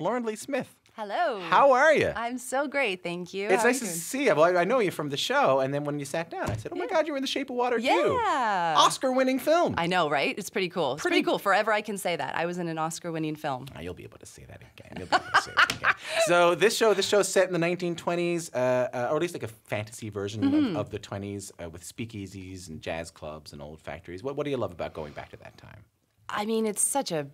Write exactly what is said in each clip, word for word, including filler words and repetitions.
Lauren Lee Smith. Hello. How are you? I'm so great, thank you. It's How nice you to see you. Well, I know you from the show, and then when you sat down, I said, oh my yeah. God, you were in The Shape of Water yeah. too. Yeah. Oscar-winning film. I know, right? It's pretty cool. Pretty, it's pretty cool. Forever I can say that. I was in an Oscar-winning film. Oh, you'll be able to say that again. You'll be able to say that again. So this show, this show's set in the nineteen twenties, uh, uh, or at least like a fantasy version mm-hmm. of, of the twenties uh, with speakeasies and jazz clubs and old factories. What, what do you love about going back to that time? I mean, it's such a...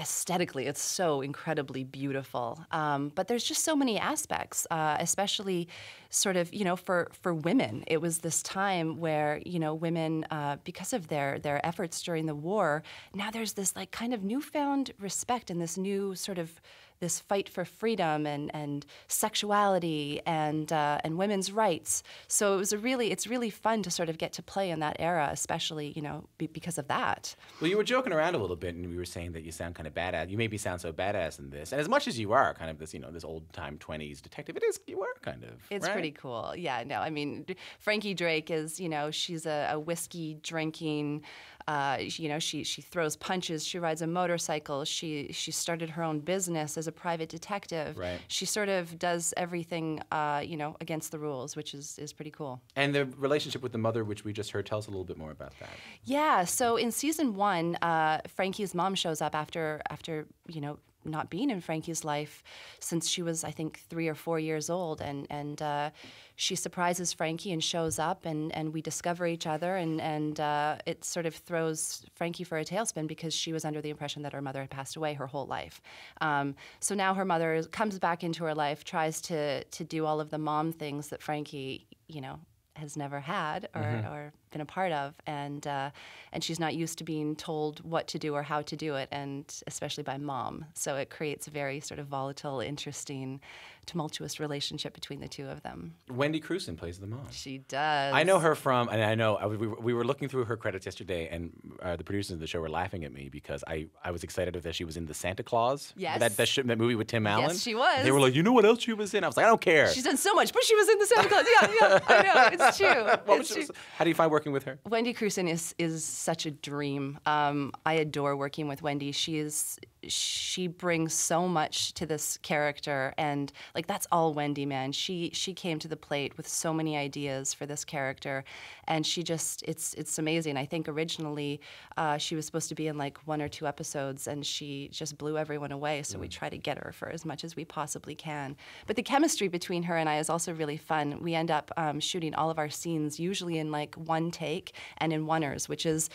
aesthetically, it's so incredibly beautiful. Um, but there's just so many aspects, uh, especially sort of, you know, for, for women. It was this time where, you know, women, uh, because of their, their efforts during the war, now there's this like kind of newfound respect and this new sort of this fight for freedom and, and sexuality and, uh, and women's rights. So it was a really, it's really fun to sort of get to play in that era, especially, you know, be, because of that. Well, you were joking around a little bit and we were saying that you sound kind of badass. You maybe sound so badass in this. And as much as you are kind of this, you know, this old time twenties detective, it is, you are kind of, It's right? pretty cool. Yeah, no, I mean, Frankie Drake is, you know, she's a, a whiskey drinking, uh, you know, she, she throws punches, she rides a motorcycle, she, she started her own business as a private detective. Right. She sort of does everything, uh, you know, against the rules, which is, is pretty cool. And the relationship with the mother, which we just heard, tell us a little bit more about that. Yeah, so in season one, uh, Frankie's mom shows up after, after, you know, not being in Frankie's life since she was, I think, three or four years old. And, and uh, she surprises Frankie and shows up, and, and we discover each other. And, and uh, it sort of throws Frankie for a tailspin because she was under the impression that her mother had passed away her whole life. Um, so now her mother comes back into her life, tries to, to do all of the mom things that Frankie, you know, has never had or, mm-hmm. or been a part of, and uh, and she's not used to being told what to do or how to do it, and especially by mom. So it creates a very sort of volatile, interesting, tumultuous relationship between the two of them. Wendy Crewson plays the mom. She does. I know her from, and I know I, we, we were looking through her credits yesterday, and uh, the producers of the show were laughing at me because I I was excited that she was in The Santa Claus. Yes. That that, sh that movie with Tim Allen. Yes, she was. And they were like, you know what else she was in? I was like, I don't care. She's done so much, but she was in The Santa Claus. Yeah, yeah, I know. It's True. What was true. Was, how do you find working with her? Wendy Crewson is is such a dream. Um, I adore working with Wendy. She is she brings so much to this character, and like that's all Wendy, man. She she came to the plate with so many ideas for this character, and she just it's it's amazing. I think originally uh, she was supposed to be in like one or two episodes, and she just blew everyone away. So mm. we try to get her for as much as we possibly can. But the chemistry between her and I is also really fun. We end up um, shooting all of our scenes usually in like one take and in oneers, which is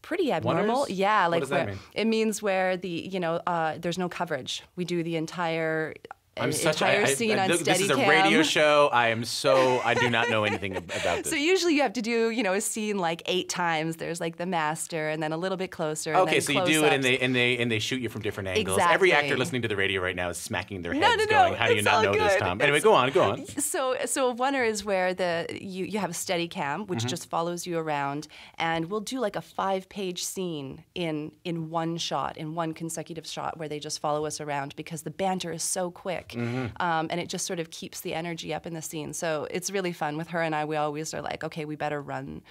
pretty abnormal. Oneers? Yeah, like what does that mean? It means where the you know uh, there's no coverage. We do the entire. I'm a, such entire a, scene I, I, on Steadicam. This is a radio show. I am so, I do not know anything about this. So usually you have to do, you know, a scene like eight times. There's like the master and then a little bit closer. Okay, and then so you do it and they, and, they, and they shoot you from different angles. Exactly. Every actor listening to the radio right now is smacking their heads no, no, no, going, how do you not know good. this, Tom? Anyway, go on, go on. So so oneer is where the you, you have a Steadicam, which mm-hmm. just follows you around. And we'll do like a five-page scene in, in one shot, in one consecutive shot where they just follow us around because the banter is so quick. Mm-hmm. um, and it just sort of keeps the energy up in the scene. So it's really fun with her and I. We always are like, okay, we better run,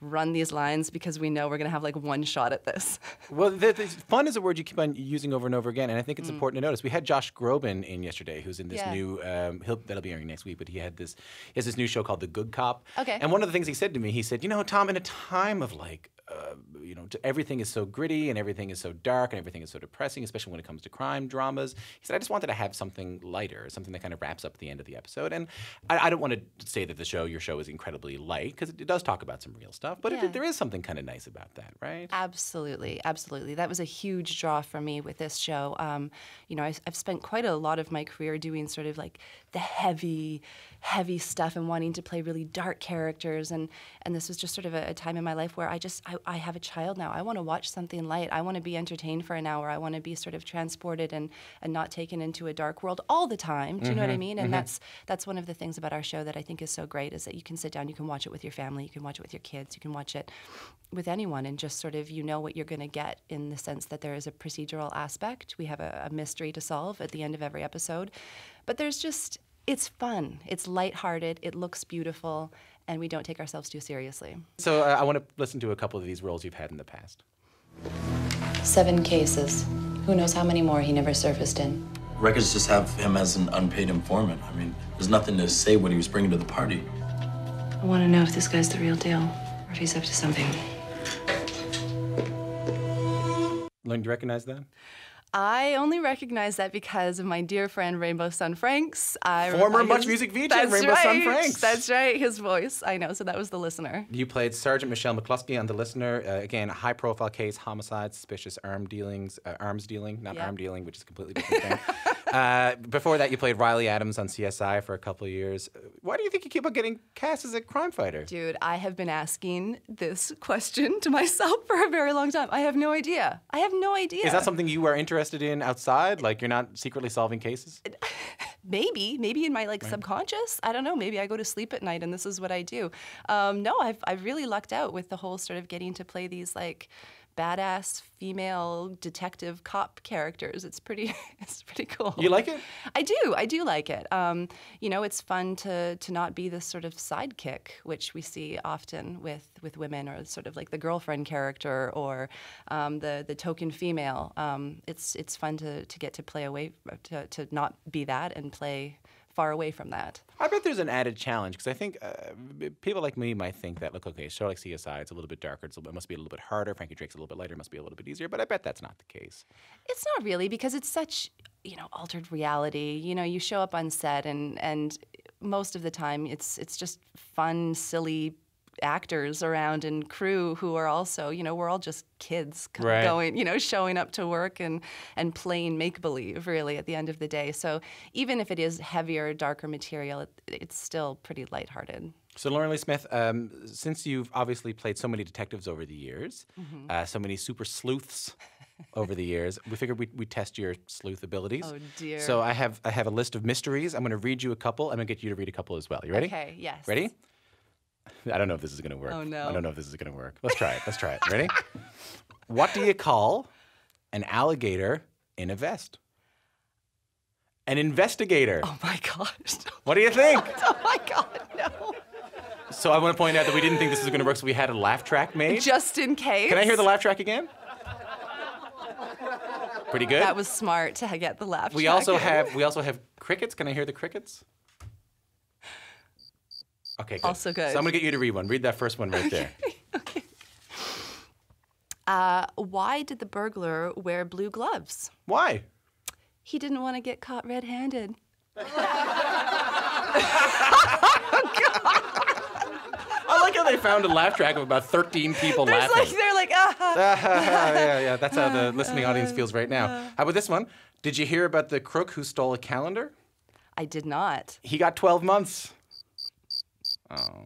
run these lines because we know we're gonna have like one shot at this. Well, the, the, fun is a word you keep on using over and over again, and I think it's mm. important to notice. We had Josh Groban in yesterday, who's in this yeah. new. Um, he'll, that'll be airing next week, but he had this. He has this new show called The Good Cop. Okay. And one of the things he said to me, he said, you know, Tom, in a time of like. Uh, you know, everything is so gritty and everything is so dark and everything is so depressing, especially when it comes to crime dramas. He said, I just wanted to have something lighter, something that kind of wraps up the end of the episode. And I, I don't want to say that the show, your show, is incredibly light, because it, it does talk about some real stuff, but yeah. it, there is something kind of nice about that, right? Absolutely, absolutely. That was a huge draw for me with this show. Um, you know, I, I've spent quite a lot of my career doing sort of like the heavy, heavy stuff and wanting to play really dark characters. And, and this was just sort of a, a time in my life where I just, I, I have a child now. I want to watch something light. I want to be entertained for an hour. I want to be sort of transported and, and not taken into a dark world all the time. Do you mm-hmm, know what I mean? And mm-hmm. that's that's one of the things about our show that I think is so great is that you can sit down, you can watch it with your family, you can watch it with your kids, you can watch it with anyone and just sort of you know what you're going to get in the sense that there is a procedural aspect. We have a, a mystery to solve at the end of every episode. But there's just, it's fun. It's lighthearted. It looks beautiful. And we don't take ourselves too seriously. So uh, I want to listen to a couple of these roles you've had in the past. Seven cases. Who knows how many more he never surfaced in. records just have him as an unpaid informant. I mean, there's nothing to say what he was bringing to the party. I want to know if this guy's the real deal or if he's up to something. Lauren, do you recognize that? I only recognize that because of my dear friend Rainbow Sun Franks. I Former Much his, Music V J, Rainbow right, Sun Franks. That's right, his voice. I know, so that was The Listener. You played Sergeant Michelle McCluskey on The Listener. Uh, again, a high-profile case, homicide, suspicious arm dealings, uh, arms dealing, not yeah. arm dealing, which is a completely different thing. Uh, before that, you played Riley Adams on C S I for a couple of years. Why do you think you keep on getting cast as a crime fighter? Dude, I have been asking this question to myself for a very long time. I have no idea. I have no idea. Is that something you are interested in outside? Like, you're not secretly solving cases? Maybe. Maybe in my, like, right. subconscious. I don't know. Maybe I go to sleep at night and this is what I do. Um, no, I've, I've really lucked out with the whole sort of getting to play these, like, badass female detective cop characters. It's pretty, it's pretty cool. You like it? I do. I do like it. Um, you know, it's fun to to not be this sort of sidekick, which we see often with with women, or sort of like the girlfriend character, or um, the the token female. Um, it's it's fun to to get to play away, to to not be that and play far away from that. I bet there's an added challenge, because I think uh, people like me might think that, look, okay, a show like C S I, it's a little bit darker, it's a little, it must be a little bit harder, Frankie Drake's a little bit lighter, it must be a little bit easier, but I bet that's not the case. It's not really, because it's such, you know, altered reality. You know, you show up on set, and, and most of the time it's, it's just fun, silly actors around and crew who are also, you know, we're all just kids right. going, you know, showing up to work and, and playing make-believe, really, at the end of the day. So even if it is heavier, darker material, it, it's still pretty lighthearted. So Lauren Lee Smith, um, since you've obviously played so many detectives over the years, mm-hmm. uh, so many super sleuths over the years, we figured we'd, we'd test your sleuth abilities. Oh, dear. So I have, I have a list of mysteries. I'm going to read you a couple. I'm going to get you to read a couple as well. You ready? Okay, yes. Ready? I don't know if this is going to work. Oh, no. I don't know if this is going to work. Let's try it. Let's try it. Ready? What do you call an alligator in a vest? An investigator. Oh, my gosh. What do you think? Oh, my God, no. So I want to point out that we didn't think this was going to work, so we had a laugh track made. Just in case. Can I hear the laugh track again? Pretty good. That was smart to get the laugh we track. Also have, we also have crickets. Can I hear the crickets? Okay, good. Also good. So I'm going to get you to read one. Read that first one right okay. there. Okay. Uh, why did the burglar wear blue gloves? Why? He didn't want to get caught red-handed. I like how they found a laugh track of about thirteen people There's laughing. Like, they're like, ah. ah ha, ha, yeah, yeah. That's how the listening audience feels right now. How about this one? Did you hear about the crook who stole a calendar? I did not. He got twelve months. Oh.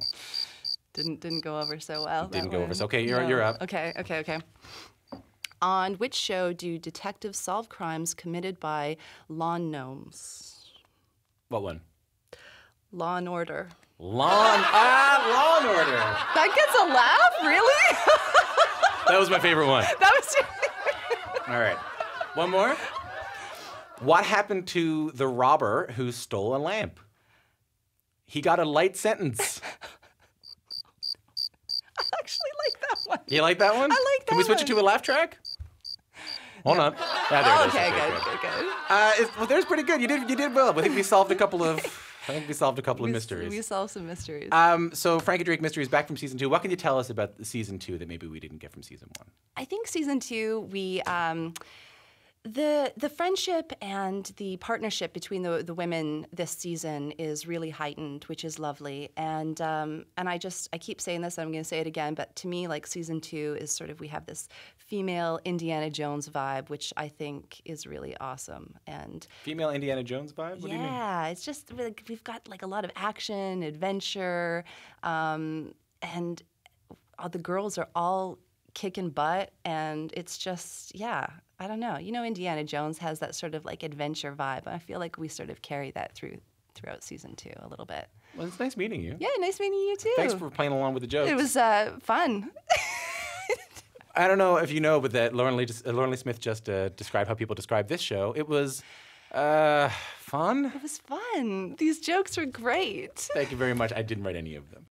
Didn't didn't go over so well. Didn't go over so. Okay, you're no. you're up. Okay, okay, okay. On which show do detectives solve crimes committed by lawn gnomes? What one? Law and Order. Lawn ah, Law and Order. That gets a laugh, really? That was my favorite one. That was your favorite. All right, one more. What happened to the robber who stole a lamp? He got a light sentence. I actually like that one. You like that one? I like that one. Can we switch it to a laugh track? Hold on. Yeah, there it is. Okay, good, good, good. Uh, it's, well, there's pretty good. You did, you did well. I think we solved a couple of. I think we solved a couple we, of mysteries. We solved some mysteries. Um, so Frankie Drake Mysteries, back from season two. What can you tell us about season two that maybe we didn't get from season one? I think season two, we. Um, The the friendship and the partnership between the the women this season is really heightened, which is lovely. And um, and I just I keep saying this, and I'm going to say it again, but to me, like, season two is sort of, we have this female Indiana Jones vibe, which I think is really awesome. And female Indiana Jones vibe? What yeah, do you mean? Yeah, it's just like we've got like a lot of action, adventure, um, and all the girls are all kicking butt, and it's just yeah. I don't know. You know, Indiana Jones has that sort of like adventure vibe. I feel like we sort of carry that through throughout season two a little bit. Well, it's nice meeting you. Yeah, nice meeting you too. Thanks for playing along with the jokes. It was uh, fun. I don't know if you know, but that Lauren Lee, just, uh, Lauren Lee Smith just uh, described how people describe this show. It was uh, fun. It was fun. These jokes were great. Thank you very much. I didn't write any of them.